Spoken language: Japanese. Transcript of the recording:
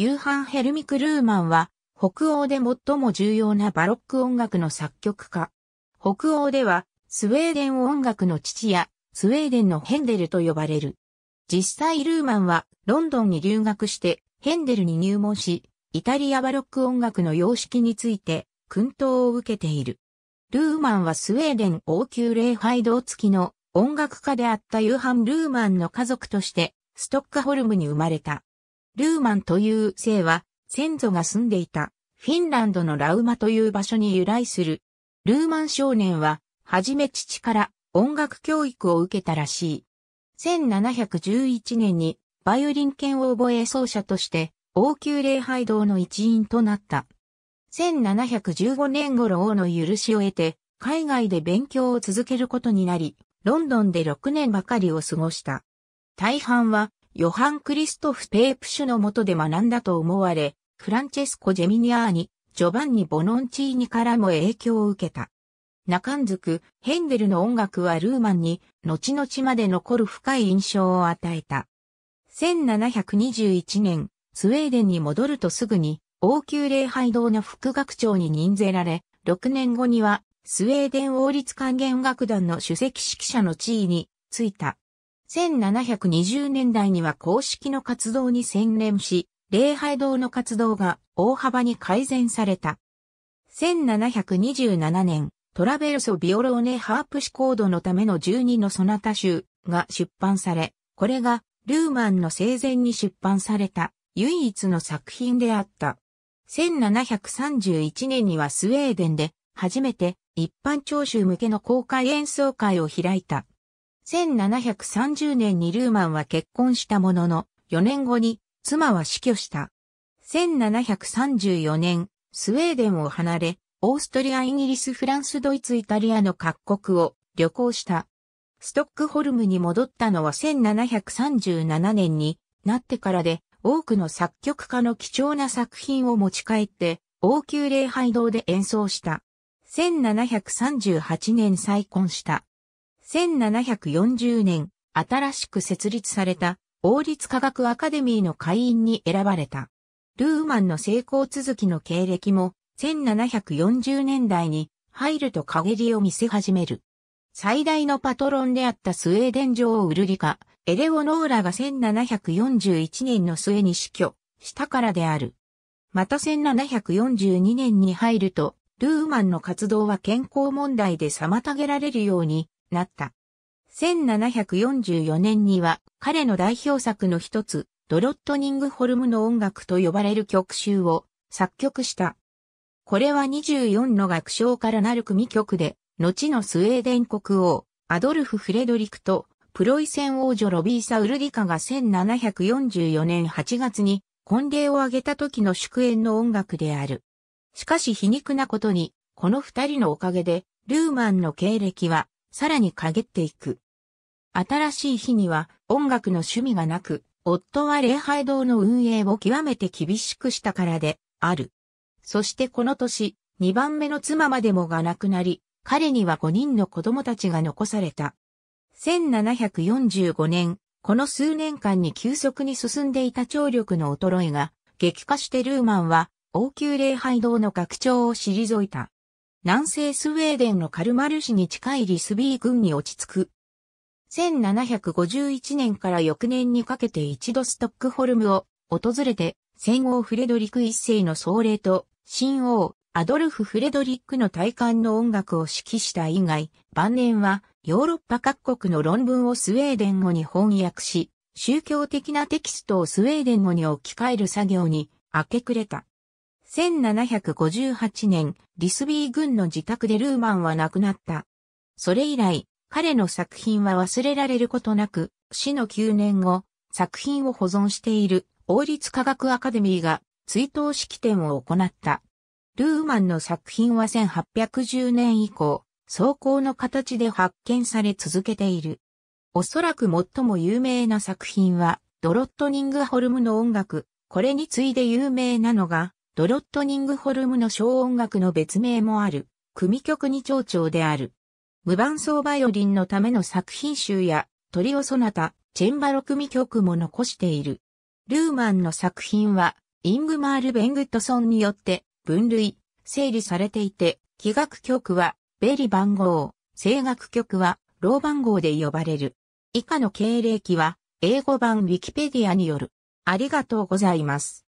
ユーハン・ヘルミク・ルーマンは、北欧で最も重要なバロック音楽の作曲家。北欧では、スウェーデン音楽の父や、スウェーデンのヘンデルと呼ばれる。実際ルーマンは、ロンドンに留学して、ヘンデルに入門し、イタリアバロック音楽の様式について、薫陶を受けている。ルーマンはスウェーデン王宮礼拝堂付きの音楽家であったユーハン・ルーマンの家族として、ストックホルムに生まれた。ルーマンという姓は、先祖が住んでいた、フィンランドのラウマという場所に由来する。ルーマン少年は、はじめ父から音楽教育を受けたらしい。1711年にバイオリン剣を覚え奏者として王宮礼拝堂の一員となった。1715年頃王の許しを得て海外で勉強を続けることになり、ロンドンで6年ばかりを過ごした。大半はヨハン・クリストフ・ペープシュの下で学んだと思われ、フランチェスコ・ジェミニアーニ、ジョバンニ・ボノンチーニからも影響を受けた。中んづく、ヘンデルの音楽はルーマンに、後々まで残る深い印象を与えた。1721年、スウェーデンに戻るとすぐに、王宮礼拝堂の副学長に任ぜられ、6年後には、スウェーデン王立管弦楽団の首席指揮者の地位に就いた。1720年代には公式の活動に専念し、礼拝堂の活動が大幅に改善された。1727年、トラベルソ・ビオローネ・ハープシコードのための12のソナタ集が出版され、これがルーマンの生前に出版された唯一の作品であった。1731年にはスウェーデンで初めて一般聴衆向けの公開演奏会を開いた。1730年にルーマンは結婚したものの、4年後に妻は死去した。1734年、スウェーデンを離れ、オーストリア、イギリス、フランス、ドイツ、イタリアの各国を旅行した。ストックホルムに戻ったのは1737年になってからで、多くの作曲家の貴重な作品を持ち帰って、王宮礼拝堂で演奏した。1738年再婚した。1740年、新しく設立された王立科学アカデミーの会員に選ばれた。ルーマンの成功続きの経歴も、1740年代に入ると陰りを見せ始める。最大のパトロンであったスウェーデン女王ウルリカ、エレオノーラが1741年の末に死去したからである。また1742年に入ると、ルーマンの活動は健康問題で妨げられるようになった。1744年には彼の代表作の一つ、ドロットニングホルムの音楽と呼ばれる曲集を作曲した。これは24の楽章からなる組曲で、後のスウェーデン国王、アドルフ・フレドリクと、プロイセン王女ロビーサ・ウルリカが1744年8月に、婚礼を挙げた時の祝宴の音楽である。しかし皮肉なことに、この二人のおかげで、ルーマンの経歴は、さらに陰っていく。新しい日には、音楽の趣味がなく、夫は礼拝堂の運営を極めて厳しくしたからで、ある。そしてこの年、2番目の妻までもが亡くなり、彼には5人の子供たちが残された。1745年、この数年間に急速に進んでいた聴力の衰えが、激化してルーマンは、王宮礼拝堂の学長を退いた。南西スウェーデンのカルマル市に近いリスビー郡に落ち着く。1751年から翌年にかけて一度ストックホルムを訪れて、戦王フレドリク一世の葬礼と、新王、アドルフ・フレドリックの戴冠の音楽を指揮した以外、晩年はヨーロッパ各国の論文をスウェーデン語に翻訳し、宗教的なテキストをスウェーデン語に置き換える作業に明け暮れた。1758年、リスビー郡の自宅でルーマンは亡くなった。それ以来、彼の作品は忘れられることなく、死の9年後、作品を保存している王立科学アカデミーが追悼式典を行った。ルーマンの作品は1810年以降、草稿の形で発見され続けている。おそらく最も有名な作品は、ドロットニングホルムの音楽。これに次いで有名なのが、ドロットニングホルムの小音楽の別名もある、組曲二丁調である。無伴奏バイオリンのための作品集や、トリオソナタ、チェンバロ組曲も残している。ルーマンの作品は、イングマール・ベングットソンによって分類、整理されていて、気学局はBeRI番号、声楽局はRo番号で呼ばれる。以下の経歴は英語版ウィキペディアによる。ありがとうございます。